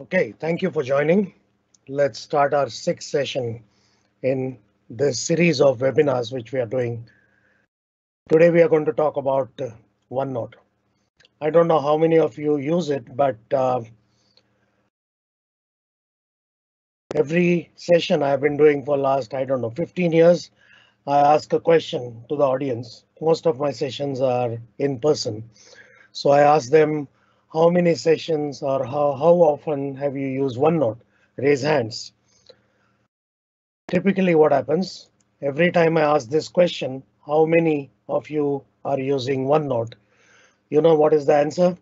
Okay, thank you for joining. Let's start our sixth session in this series of webinars which we are doing. Today we are going to talk about OneNote. I don't know how many of you use it, but every session I've been doing for last, I don't know, 15 years, I ask a question to the audience. Most of my sessions are in person, so I ask them, how many sessions or how often have you used OneNote? Raise hands. Typically what happens, every time I ask this question, how many of you are using OneNote? You know what is the answer?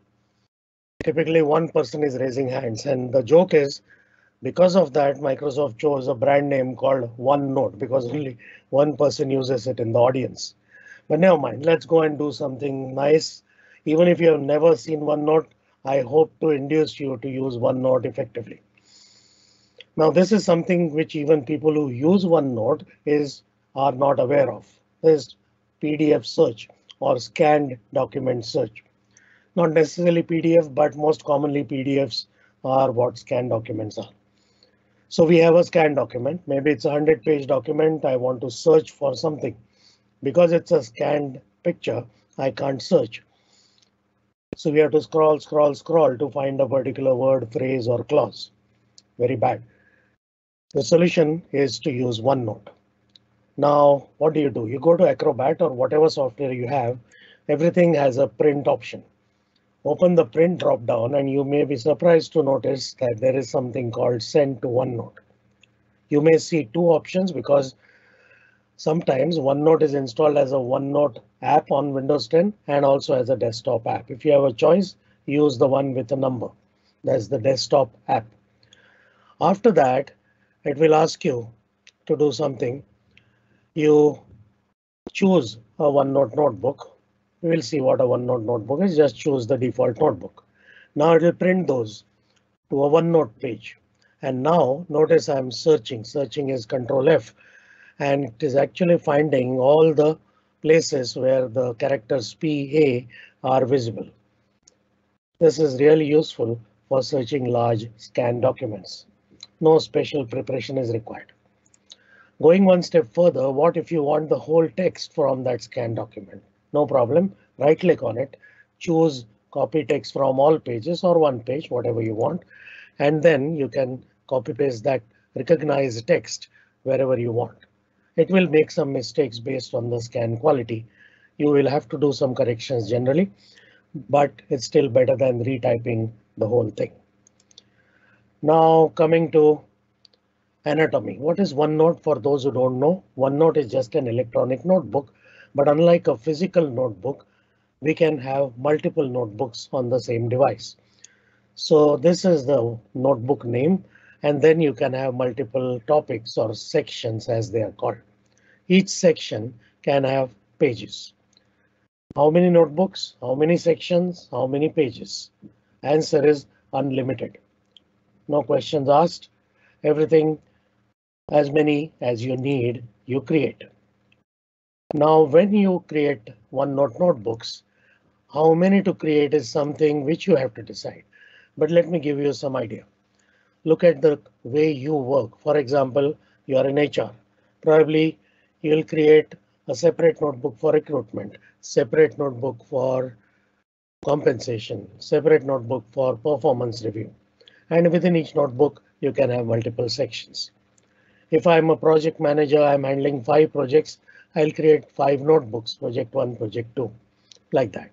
Typically one person is raising hands, and the joke is because of that Microsoft chose a brand name called OneNote because only one person uses it in the audience. But never mind, let's go and do something nice. Even if you have never seen OneNote, I hope to induce you to use OneNote effectively. Now this is something which even people who use OneNote are not aware of. There's PDF search or scanned document search. Not necessarily PDF, but most commonly PDFs are what scanned documents are. So we have a scanned document. Maybe it's a 100-page document. I want to search for something. Because it's a scanned picture, I can't search. So we have to scroll, scroll, scroll to find a particular word, phrase or clause. Very bad. The solution is to use OneNote. Now what do? You go to Acrobat or whatever software you have. Everything has a print option. Open the print drop down and you may be surprised to notice that there is something called Send to OneNote. You may see two options because sometimes OneNote is installed as a OneNote app on Windows 10 and also as a desktop app. If you have a choice, use the one with a number. That's the desktop app. After that, it will ask you to do something. You choose a OneNote notebook. We will see what a OneNote notebook is. Just choose the default notebook. Now it will print those to a OneNote page. And now notice I'm searching. Searching is Control F. And it is actually finding all the places where the characters PA are visible. This is really useful for searching large scanned documents. No special preparation is required. Going one step further, what if you want the whole text from that scanned document? No problem. Right click on it, choose copy text from all pages or one page, whatever you want, and then you can copy paste that recognized text wherever you want. It will make some mistakes based on the scan quality. You will have to do some corrections generally, but it's still better than retyping the whole thing. Now coming to anatomy. What is OneNote for those who don't know? OneNote is just an electronic notebook, but unlike a physical notebook, we can have multiple notebooks on the same device. So this is the notebook name. And then you can have multiple topics or sections as they are called. Each section can have pages. How many notebooks? How many sections? How many pages? Answer is unlimited. No questions asked. Everything as many as you need, you create. Now when you create OneNote notebooks, how many to create is something which you have to decide. But let me give you some idea. Look at the way you work. For example, you are in HR. Probably you'll create a separate notebook for recruitment, separate notebook for compensation, separate notebook for performance review. And within each notebook, you can have multiple sections. If I'm a project manager, I'm handling 5 projects. I'll create 5 notebooks, project 1, project 2, like that.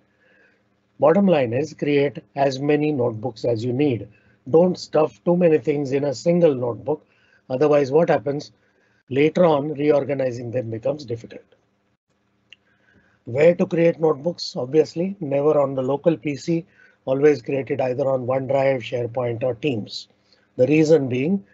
Bottom line is create as many notebooks as you need. Don't stuff too many things in a single notebook. Otherwise, what happens later on, reorganizing them becomes difficult. Where to create notebooks? Obviously, never on the local PC, always created either on OneDrive, SharePoint or Teams. The reason being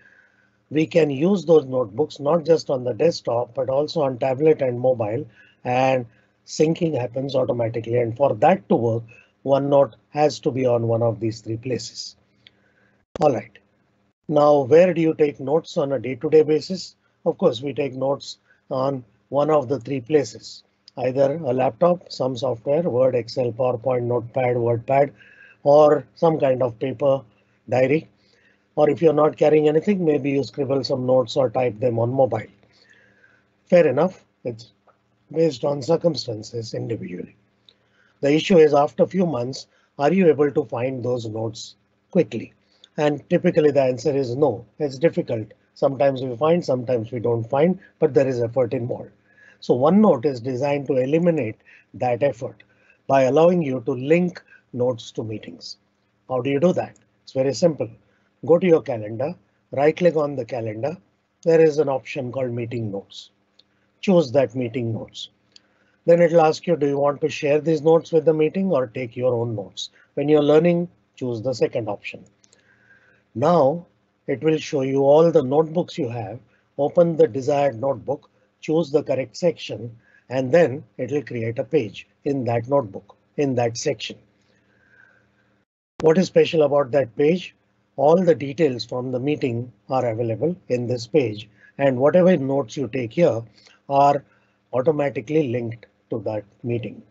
we can use those notebooks not just on the desktop, but also on tablet and mobile, and syncing happens automatically. And for that to work, OneNote has to be on one of these 3 places. All right. Now, where do you take notes on a day-to-day basis? Of course, we take notes on one of the 3 places, either a laptop, some software, Word, Excel, PowerPoint, Notepad, WordPad, or some kind of paper diary. or if you're not carrying anything, maybe you scribble some notes or type them on mobile. Fair enough, it's based on circumstances individually. The issue is after a few months, are you able to find those notes quickly? And typically the answer is no, it's difficult. Sometimes we find, sometimes we don't find, but there is effort involved. So OneNote is designed to eliminate that effort by allowing you to link notes to meetings. How do you do that? It's very simple. Go to your calendar, right click on the calendar. There is an option called meeting notes. Choose that meeting notes. Then it will ask you, do you want to share these notes with the meeting or take your own notes? When you're learning, choose the second option. Now it will show you all the notebooks you have. Open the desired notebook, choose the correct section, and then it will create a page in that notebook in that section. What is special about that page? All the details from the meeting are available in this page, and whatever notes you take here are automatically linked to that meeting.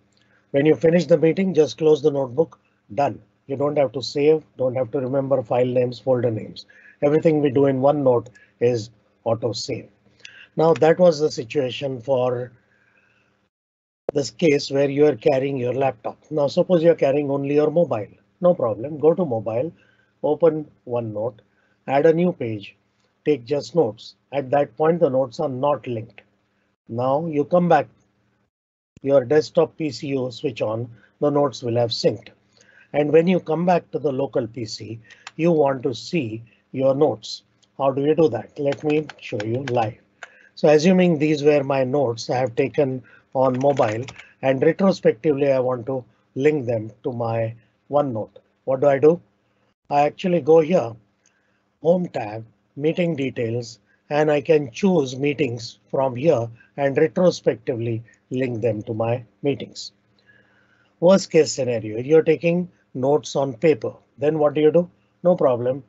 When you finish the meeting, just close the notebook. Done. You don't have to save, don't have to remember file names, folder names. Everything we do in OneNote is auto save. Now that was the situation for this case where you are carrying your laptop. Now suppose you're carrying only your mobile. No problem. Go to mobile, open OneNote, add a new page, take just notes. At that point, the notes are not linked. Now you come back. Your desktop PC you switch on, the notes will have synced. And when you come back to the local PC, you want to see your notes. How do you do that? Let me show you live. So assuming these were my notes I have taken on mobile and retrospectively I want to link them to my OneNote. What do? I actually go here, Home tab, Meeting Details, and I can choose meetings from here and retrospectively link them to my meetings. Worst case scenario, you're taking notes on paper. Then what do? No problem.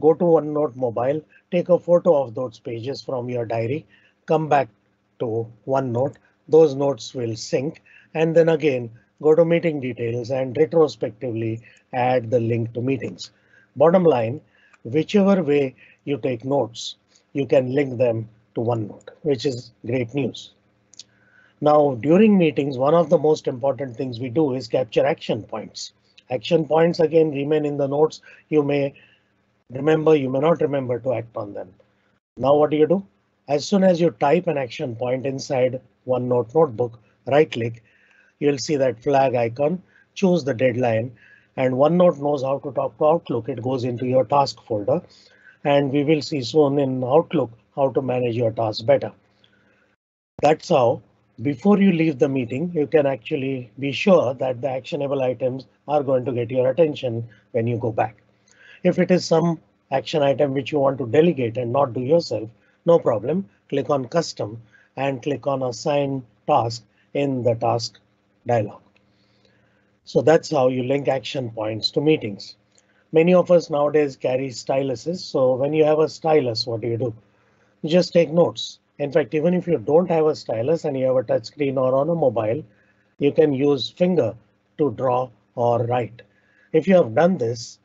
Go to OneNote mobile, take a photo of those pages from your diary, come back to OneNote. Those notes will sync, and then again go to meeting details and retrospectively add the link to meetings. Bottom line, whichever way you take notes, you can link them to OneNote, which is great news. Now during meetings, one of the most important things we do is capture action points. Action points again remain in the notes. You may remember, you may not remember to act on them. Now what do? As soon as you type an action point inside OneNote notebook, right click, you'll see that flag icon, choose the deadline, and OneNote knows how to talk to Outlook. It goes into your task folder, and we will see soon in Outlook how to manage your tasks better. That's how. Before you leave the meeting, you can actually be sure that the actionable items are going to get your attention when you go back. If it is some action item which you want to delegate and not do yourself, no problem. Click on Custom and click on Assign Task in the task dialog. So that's how you link action points to meetings. Many of us nowadays carry styluses, so when you have a stylus, what do? You just take notes. In fact, even if you don't have a stylus and you have a touch screen or on a mobile, you can use finger to draw or write. If you have done this,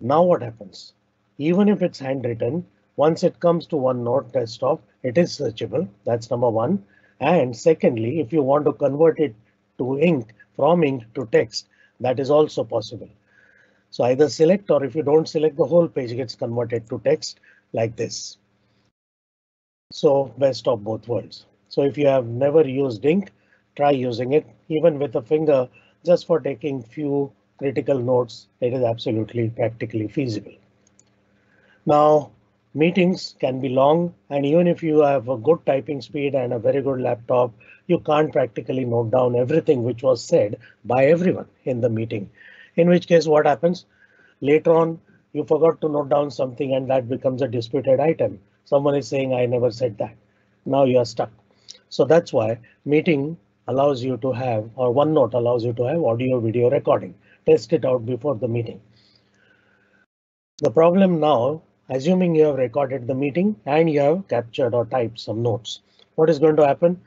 now what happens? Even if it's handwritten, once it comes to OneNote desktop, it is searchable. That's number one. And secondly, if you want to convert it to ink, from ink to text, that is also possible. So either select, or if you don't select, the whole page gets converted to text like this. So best of both worlds. So if you have never used ink, try using it even with a finger just for taking few critical notes. It is absolutely practically feasible. Now meetings can be long, and even if you have a good typing speed and a very good laptop, you can't practically note down everything which was said by everyone in the meeting. In which case what happens? Later on you forgot to note down something and that becomes a disputed item. Someone is saying I never said that. Now you are stuck. So that's why meeting allows you to have, or OneNote allows you to have audio video recording. Test it out before the meeting. The problem now, assuming you have recorded the meeting and you have captured or typed some notes. What is going to happen?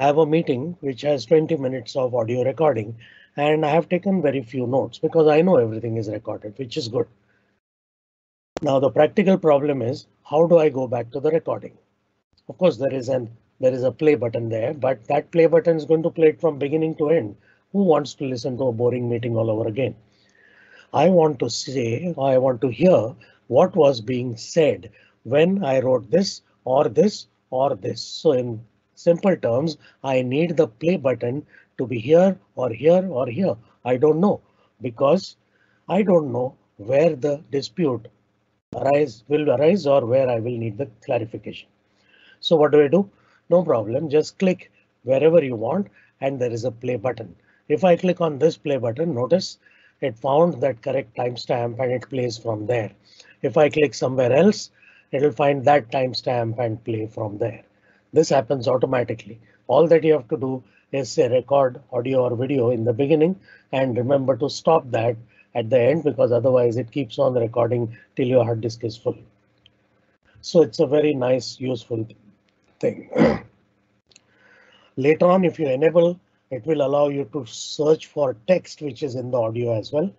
I have a meeting which has 20 minutes of audio recording and I have taken very few notes because I know everything is recorded, which is good. Now the practical problem is how do I go back to the recording? Of course, there is a play button there, but that play button is going to play it from beginning to end. Who wants to listen to a boring meeting all over again? I want to say, I want to hear what was being said when I wrote this or this or this. So in simple terms, I need the play button to be here or here or here. I don't know because I don't know where the dispute will arise or where I will need the clarification. So what do? No problem. Just click wherever you want and there is a play button. If I click on this play button, notice it found that correct timestamp and it plays from there. If I click somewhere else, it will find that timestamp and play from there. This happens automatically. All that you have to do is say record audio or video in the beginning and remember to stop that at the end because otherwise it keeps on recording till your hard disk is full. So it's a very nice, useful thing. Later on, if you enable, it will allow you to search for text which is in the audio as well.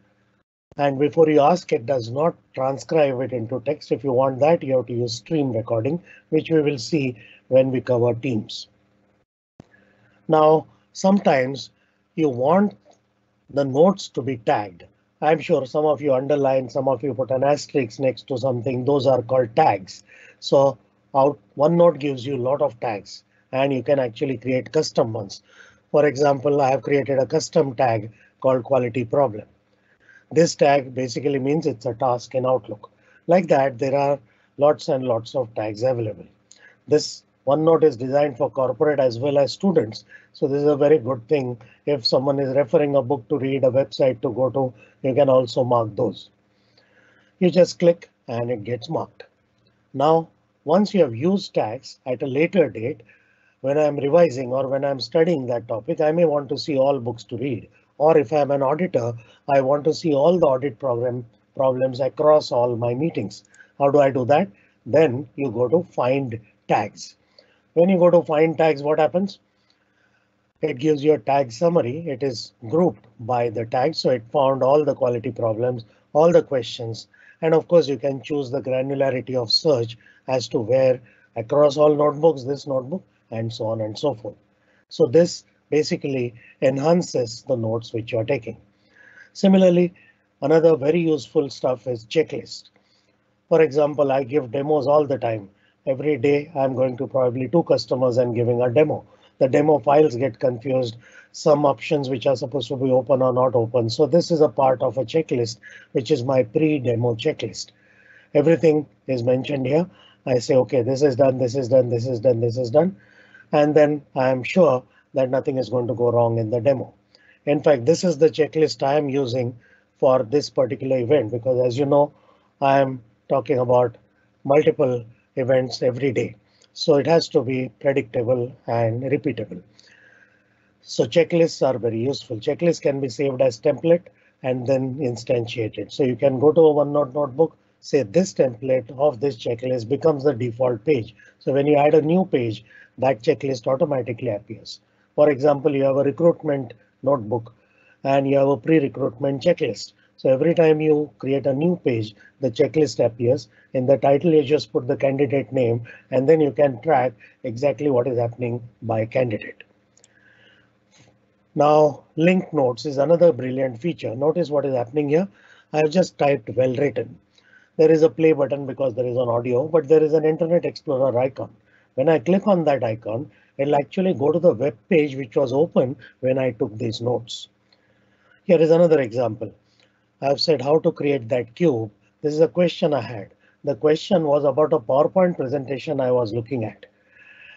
And before you ask, it does not transcribe it into text. If you want that, you have to use stream recording, which we will see when we cover Teams. Now, sometimes you want the notes to be tagged. I'm sure some of you underline, some of you put an asterisk next to something. Those are called tags. So OneNote gives you a lot of tags and you can actually create custom ones. For example, I have created a custom tag called quality problem. This tag basically means it's a task in Outlook. Like that, there are lots and lots of tags available. This OneNote is designed for corporate as well as students, so this is a very good thing. If someone is referring a book to read, a website to go to, you can also mark those. You just click and it gets marked. Now, once you have used tags at a later date, when I'm revising or when I'm studying that topic, I may want to see all books to read, or if I'm an auditor, I want to see all the audit problems across all my meetings. How do I do that? Then you go to find tags. When you go to find tags, what happens? It gives you a tag summary. It is grouped by the tags, so it found all the quality problems, all the questions, and of course you can choose the granularity of search as to where across all notebooks, this notebook, and so on and so forth. So this basically enhances the notes which you are taking. Similarly, another very useful stuff is checklist. For example, I give demos all the time. Every day I'm going to probably 2 customers and giving a demo. The demo files get confused. Some options which are supposed to be open or not open. So this is a part of a checklist, which is my pre-demo checklist. Everything is mentioned here. I say, OK, this is done. This is done. This is done. This is done. And then I am sure that nothing is going to go wrong in the demo. In fact, this is the checklist I am using for this particular event because, as you know, I am talking about multiple events every day, so it has to be predictable and repeatable. So checklists are very useful. Checklists can be saved as template and then instantiated. So you can go to a OneNote notebook, say this template of this checklist becomes the default page. So when you add a new page, that checklist automatically appears. For example, you have a recruitment notebook and you have a pre-recruitment checklist. So every time you create a new page, the checklist appears. In the title, you just put the candidate name and then you can track exactly what is happening by candidate. Now, linked notes is another brilliant feature. Notice what is happening here. I have just typed well written. There is a play button because there is an audio, but there is an Internet Explorer icon. When I click on that icon, it'll actually go to the web page which was open when I took these notes. Here is another example. I've said how to create that cube. This is a question I had. The question was about a PowerPoint presentation I was looking at.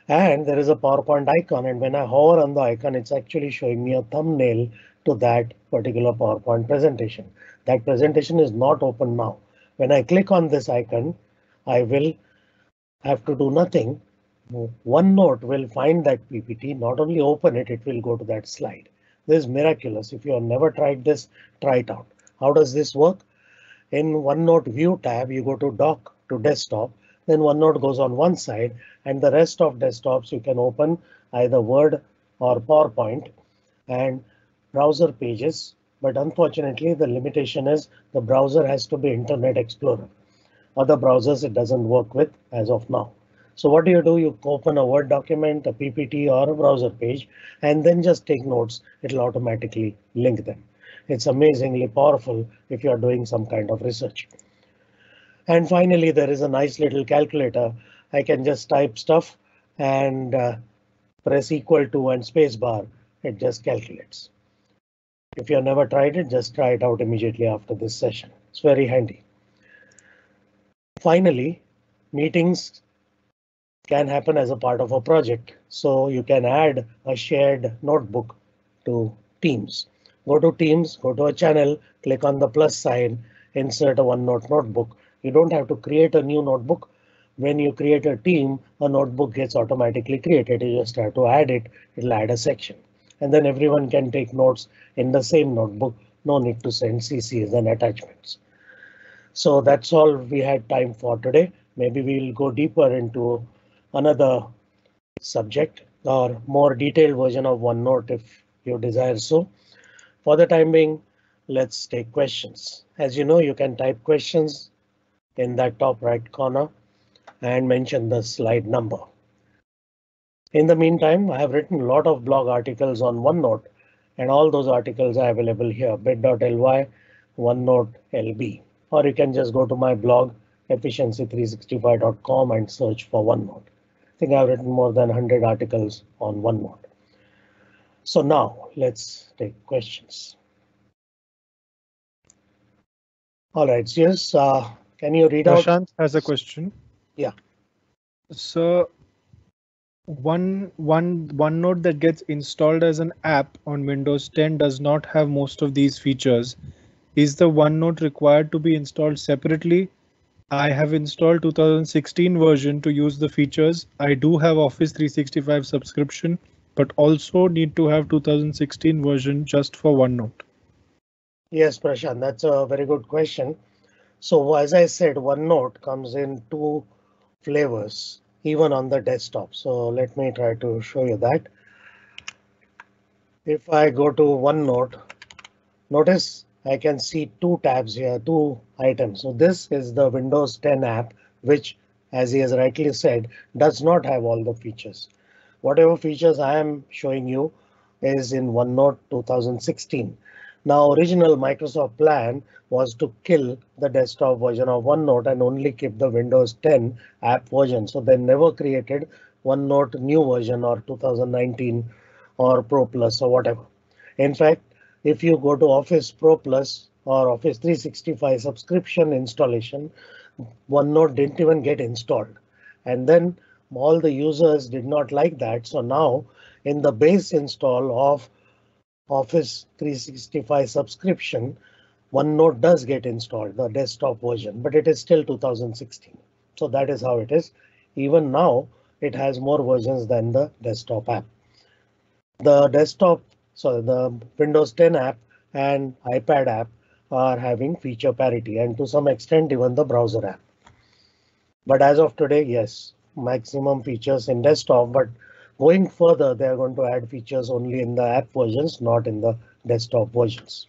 And there is a PowerPoint icon, and when I hover on the icon, it's actually showing me a thumbnail to that particular PowerPoint presentation. That presentation is not open now. When I click on this icon, I will have to do nothing. OneNote will find that PPT, not only open it, it will go to that slide. This is miraculous. If you have never tried this, try it out. How does this work? In OneNote View tab, you go to Dock to Desktop, then OneNote goes on one side and the rest of desktops you can open either Word or PowerPoint and browser pages. But unfortunately, the limitation is the browser has to be Internet Explorer. Other browsers it doesn't work with as of now. So what do? You open a Word document, a PPT or a browser page, and then just take notes. It'll automatically link them. It's amazingly powerful if you are doing some kind of research. And finally, there is a nice little calculator. I can just type stuff and press equal to and space bar. It just calculates. If you have never tried it, just try it out immediately after this session. It's very handy. Finally, meetings can happen as a part of a project, so you can add a shared notebook to Teams. Go to Teams, go to a channel, click on the plus sign, insert a OneNote notebook. You don't have to create a new notebook. When you create a team, a notebook gets automatically created. You just have to add it. It'll add a section and then everyone can take notes in the same notebook. No need to send CCs and attachments. So that's all we had time for today. Maybe we'll go deeper into another subject or more detailed version of OneNote if you desire so. For the time being, let's take questions. As you know, you can type questions in that top right corner and mention the slide number. In the meantime, I have written a lot of blog articles on OneNote and all those articles are available here, bit.ly OneNote LB, or you can just go to my blog efficiency365.com and search for OneNote. I think I've written more than 100 articles on OneNote. So now let's take questions. All right, yes, can you read out? Prashant has a question. Yeah. So OneNote that gets installed as an app on Windows 10 does not have most of these features. Is the OneNote required to be installed separately? I have installed 2016 version to use the features. I do have Office 365 subscription, but also need to have 2016 version just for OneNote. Yes, Prashant, that's a very good question. So as I said, OneNote comes in two flavors, even on the desktop. So let me try to show you that. If I go to OneNote, notice I can see two tabs here, two items. So this is the Windows 10 app, which, as he has rightly said, does not have all the features. Whatever features I am showing you is in OneNote 2016. Now, original Microsoft plan was to kill the desktop version of OneNote and only keep the Windows 10 app version. So they never created OneNote new version or 2019 or Pro Plus or whatever. In fact, if you go to Office Pro Plus or Office 365 subscription installation, OneNote didn't even get installed. And then all the users did not like that. So now in the base install of Office 365 subscription, OneNote does get installed, the desktop version, but it is still 2016. So that is how it is. Even now it has more versions than the desktop app. The Windows 10 app and iPad app are having feature parity and to some extent even the browser app. But as of today, yes, maximum features in desktop, but going further, they are going to add features only in the app versions, not in the desktop versions.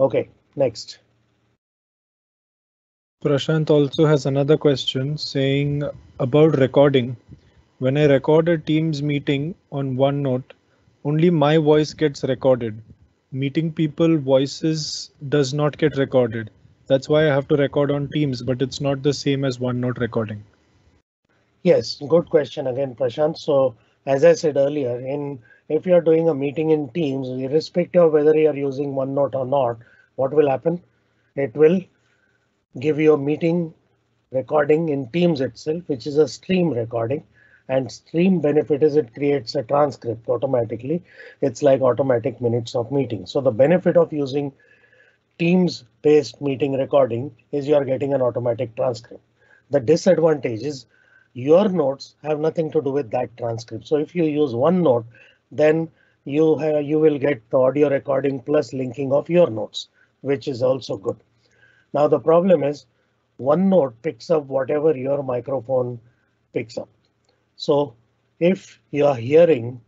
OK, next. Prashant also has another question saying about recording. When I record a Teams meeting on OneNote, only my voice gets recorded. Meeting people voices does not get recorded. That's why I have to record on Teams, but it's not the same as OneNote recording. Yes, good question again, Prashant. So as I said earlier, if you're doing a meeting in Teams, irrespective of whether you're using OneNote or not, what will happen? It will give you a meeting recording in Teams itself, which is a stream recording. And stream benefit is it creates a transcript automatically. It's like automatic minutes of meeting. So the benefit of using Teams based meeting recording is you are getting an automatic transcript. The disadvantage is your notes have nothing to do with that transcript. So if you use OneNote, then you will get the audio recording plus linking of your notes, which is also good. Now the problem is OneNote picks up whatever your microphone picks up. So if you are hearing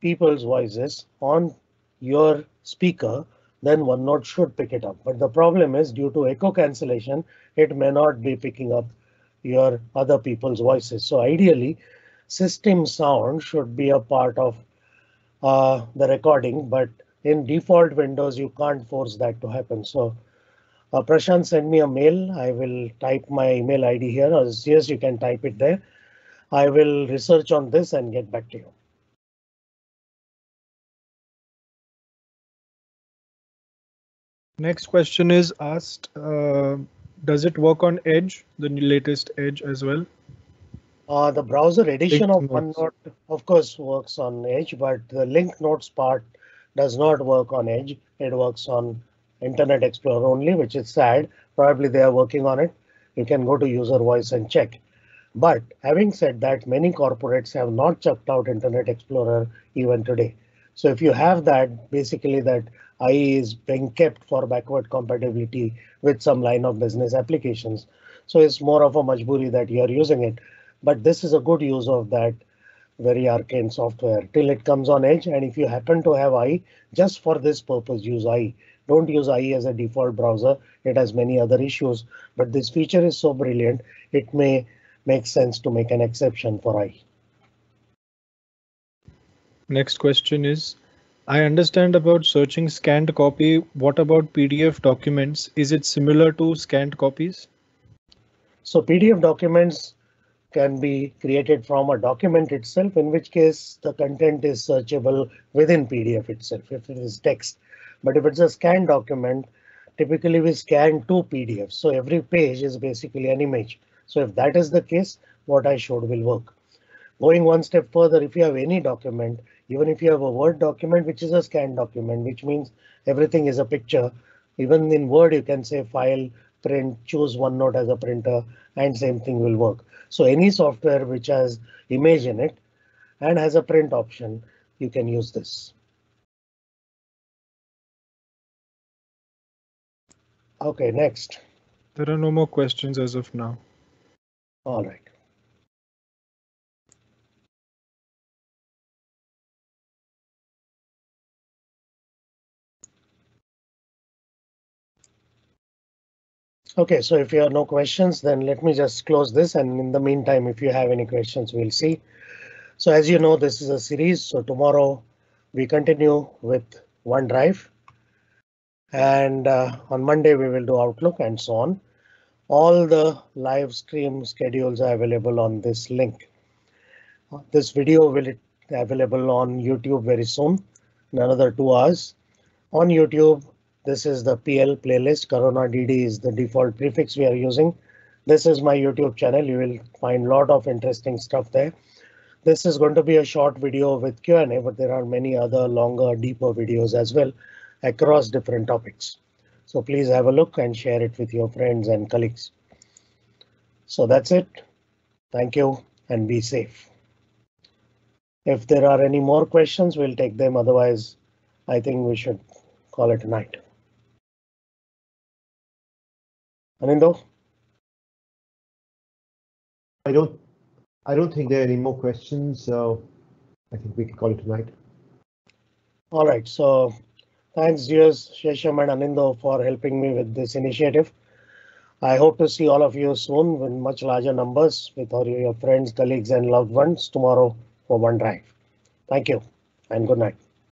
people's voices on your speaker, then OneNote should pick it up. But the problem is due to echo cancellation, it may not be picking up your other people's voices. So ideally, system sound should be a part of the recording, but in default Windows, you can't force that to happen. So Prashant, send me a mail. I will type my email ID here, or yes, you can type it there. I will research on this and get back to you. Next question is asked, does it work on Edge, the latest Edge as well? The browser edition of OneNote, of course, works on Edge, but the link notes part does not work on Edge. It works on Internet Explorer only, which is sad. Probably they are working on it. You can go to user voice and check. But having said that, many corporates have not checked out Internet Explorer even today. So if you have that, basically that IE is being kept for backward compatibility with some line of business applications. So it's more of a majburi that you are using it, but this is a good use of that very arcane software till it comes on Edge. And if you happen to have IE, just for this purpose, use IE. Don't use IE as a default browser. It has many other issues, but this feature is so brilliant. It may make sense to make an exception for IE. Next question is, I understand about searching scanned copy. What about PDF documents? Is it similar to scanned copies? So PDF documents can be created from a document itself, in which case the content is searchable within PDF itself if it is text. But if it's a scanned document, typically we scan two PDFs, so every page is basically an image. So if that is the case, what I showed will work. Going one step further, if you have any document, even if you have a Word document, which is a scanned document, which means everything is a picture. Even in Word, you can say file, print, choose OneNote as a printer, and same thing will work. So any software which has image in it and has a print option, you can use this. OK, next. There are no more questions as of now. All right. OK, so if you have no questions, then let me just close this, and in the meantime, if you have any questions, we'll see. So as you know, this is a series, so tomorrow we continue with OneDrive. And on Monday we will do Outlook and so on. All the live stream schedules are available on this link. This video will be available on YouTube very soon, in another 2 hours. On YouTube, this is the PL playlist. Corona DD is the default prefix we are using. This is my YouTube channel. You will find a lot of interesting stuff there. This is going to be a short video with Q&A, but there are many other longer, deeper videos as well across different topics. So please have a look and share it with your friends and colleagues. So that's it. Thank you and be safe. If there are any more questions, we'll take them. Otherwise, I think we should call it a night. Anindo? I don't think there are any more questions, so I think we can call it tonight. All right, so thanks dears Shesham and Anindo for helping me with this initiative. I hope to see all of you soon in much larger numbers with all your friends, colleagues and loved ones tomorrow for OneDrive. Thank you and good night.